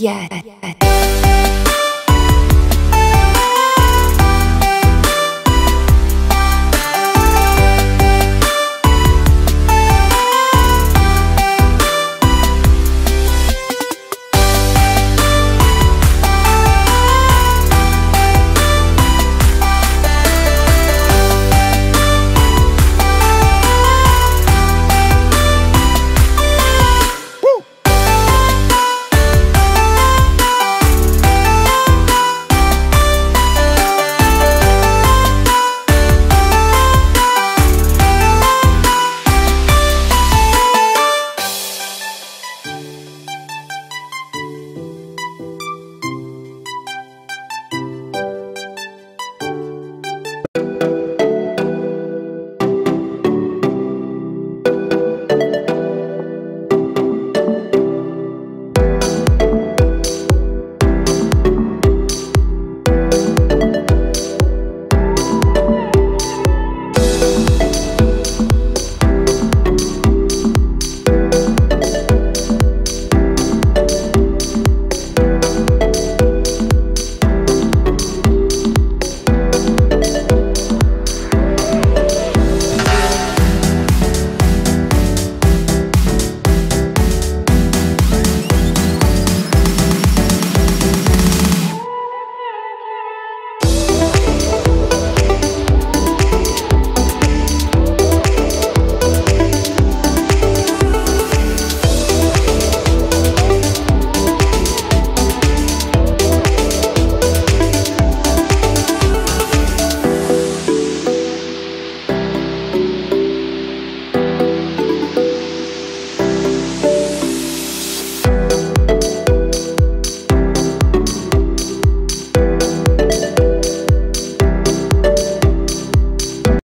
Yeah.